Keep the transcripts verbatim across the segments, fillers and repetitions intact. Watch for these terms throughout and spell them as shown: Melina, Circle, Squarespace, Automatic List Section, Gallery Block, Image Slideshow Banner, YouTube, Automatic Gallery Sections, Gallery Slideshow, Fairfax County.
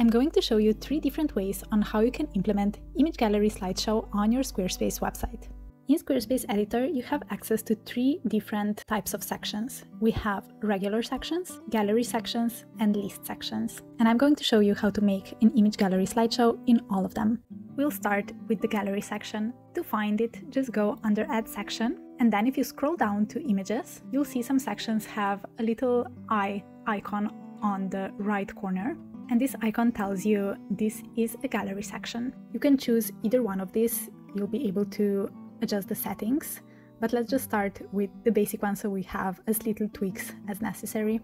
I'm going to show you three different ways on how you can implement Image Gallery Slideshow on your Squarespace website. In Squarespace Editor, you have access to three different types of sections. We have regular sections, gallery sections, and list sections. And I'm going to show you how to make an Image Gallery Slideshow in all of them. We'll start with the gallery section. To find it, just go under Add section. And then if you scroll down to Images, you'll see some sections have a little eye icon on the right corner. And this icon tells you this is a gallery section. You can choose either one of these. You'll be able to adjust the settings, but let's just start with the basic one so we have as little tweaks as necessary.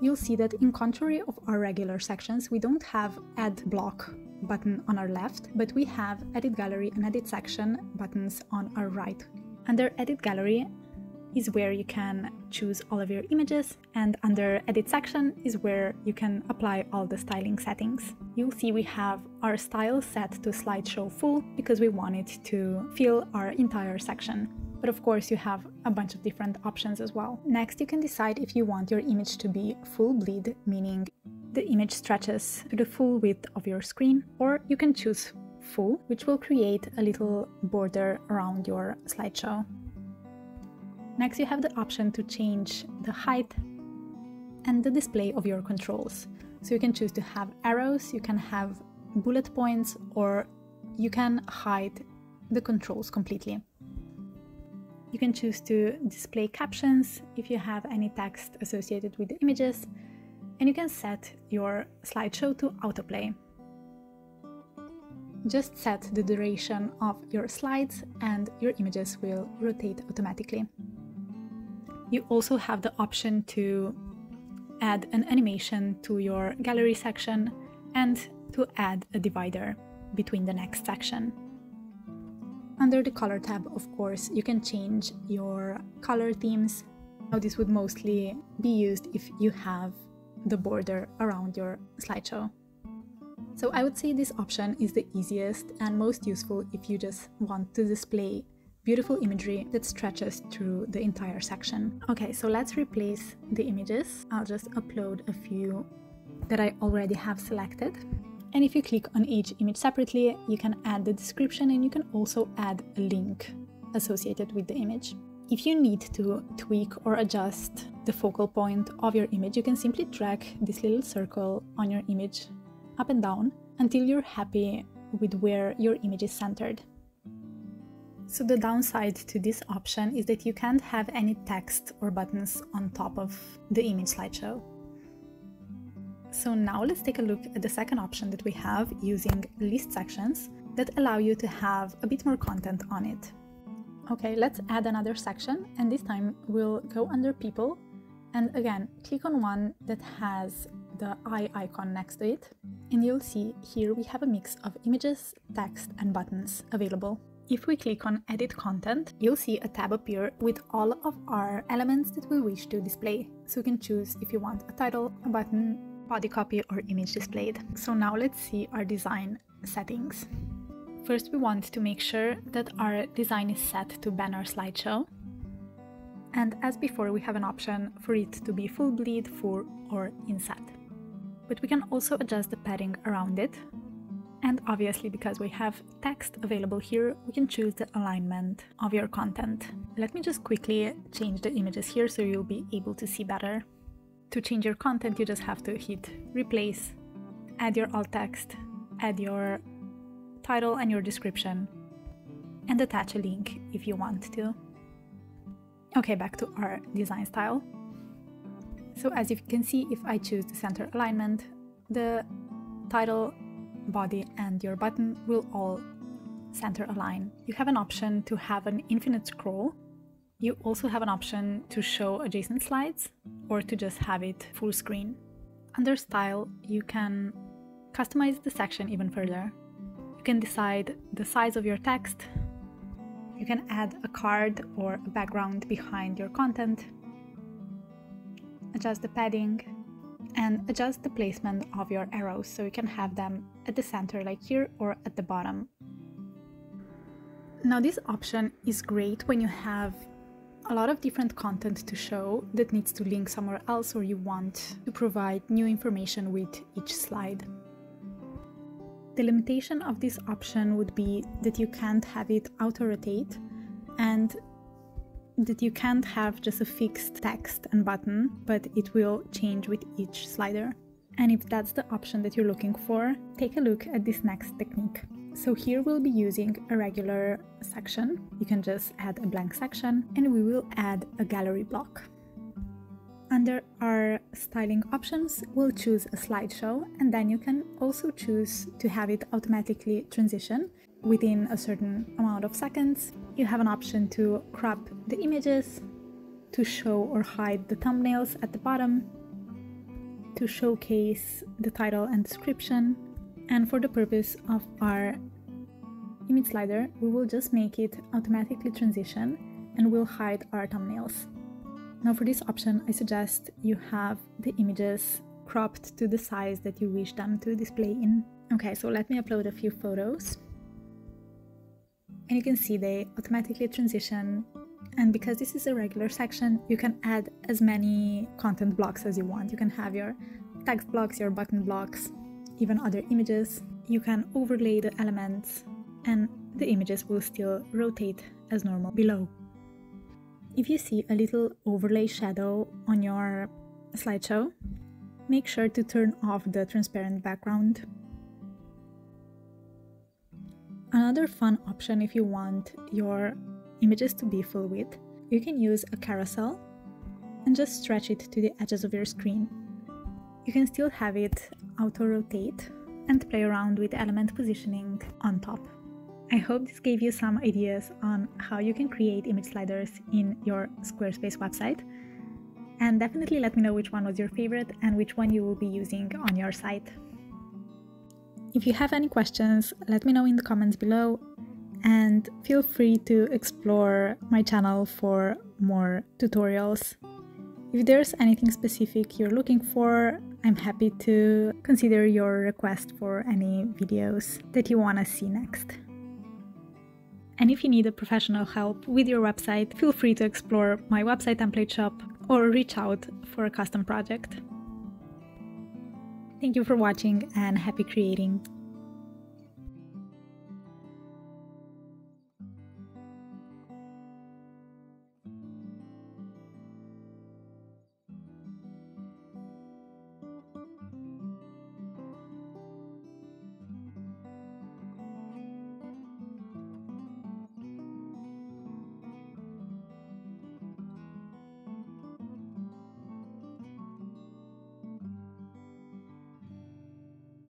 You'll see that in contrary of our regular sections, we don't have Add Block button on our left, but we have Edit Gallery and Edit Section buttons on our right. Under Edit Gallery is where you can choose all of your images, and under Edit Section is where you can apply all the styling settings. You'll see we have our style set to Slideshow Full because we want it to fill our entire section. But of course you have a bunch of different options as well. Next, you can decide if you want your image to be full bleed, meaning the image stretches to the full width of your screen, or you can choose Full, which will create a little border around your slideshow. Next, you have the option to change the height and the display of your controls. So you can choose to have arrows, you can have bullet points, or you can hide the controls completely. You can choose to display captions if you have any text associated with the images, and you can set your slideshow to autoplay. Just set the duration of your slides and your images will rotate automatically. You also have the option to add an animation to your gallery section and to add a divider between the next section. Under the color tab, of course, you can change your color themes. Now, this would mostly be used if you have the border around your slideshow. So I would say this option is the easiest and most useful if you just want to display beautiful imagery that stretches through the entire section. Okay, so let's replace the images. I'll just upload a few that I already have selected. And if you click on each image separately, you can add the description and you can also add a link associated with the image. If you need to tweak or adjust the focal point of your image, you can simply drag this little circle on your image up and down until you're happy with where your image is centered. So the downside to this option is that you can't have any text or buttons on top of the image slideshow. So now let's take a look at the second option that we have using list sections that allow you to have a bit more content on it. Okay, let's add another section, and this time we'll go under People and again click on one that has the eye icon next to it, and you'll see here we have a mix of images, text, and buttons available. If we click on Edit Content, you'll see a tab appear with all of our elements that we wish to display. So you can choose if you want a title, a button, body copy, or image displayed. So now let's see our design settings. First, we want to make sure that our design is set to Banner Slideshow. And as before, we have an option for it to be full bleed, full, or inset. But we can also adjust the padding around it. And obviously, because we have text available here, we can choose the alignment of your content. Let me just quickly change the images here so you'll be able to see better. To change your content, you just have to hit Replace, add your alt text, add your title and your description, and attach a link if you want to. Okay, back to our design style. So as you can see, if I choose the center alignment, the title, body, and your button will all center align. You have an option to have an infinite scroll. You also have an option to show adjacent slides or to just have it full screen. Under Style, you can customize the section even further. You can decide the size of your text. You can add a card or a background behind your content. Adjust the padding and adjust the placement of your arrows so you can have them at the center like here or at the bottom. Now this option is great when you have a lot of different content to show that needs to link somewhere else, or you want to provide new information with each slide. The limitation of this option would be that you can't have it auto-rotate and that you can't have just a fixed text and button, but it will change with each slider. And if that's the option that you're looking for, take a look at this next technique. So here we'll be using a regular section. You can just add a blank section, and we will add a gallery block. Under our styling options, we'll choose a slideshow, and then you can also choose to have it automatically transition within a certain amount of seconds. You have an option to crop the images, to show or hide the thumbnails at the bottom, to showcase the title and description. And for the purpose of our image slider, we will just make it automatically transition and we'll hide our thumbnails. Now for this option, I suggest you have the images cropped to the size that you wish them to display in. Okay, so let me upload a few photos. And you can see they automatically transition. And because this is a regular section, you can add as many content blocks as you want. You can have your text blocks, your button blocks, even other images. You can overlay the elements and the images will still rotate as normal below. If you see a little overlay shadow on your slideshow, make sure to turn off the transparent background. Another fun option, if you want your images to be full width, you can use a carousel and just stretch it to the edges of your screen. You can still have it auto-rotate and play around with element positioning on top. I hope this gave you some ideas on how you can create image sliders in your Squarespace website. And definitely let me know which one was your favorite and which one you will be using on your site. If you have any questions, let me know in the comments below, and feel free to explore my channel for more tutorials. If there's anything specific you're looking for, I'm happy to consider your request for any videos that you want to see next. And if you need a professional help with your website, feel free to explore my website template shop or reach out for a custom project. Thank you for watching and happy creating!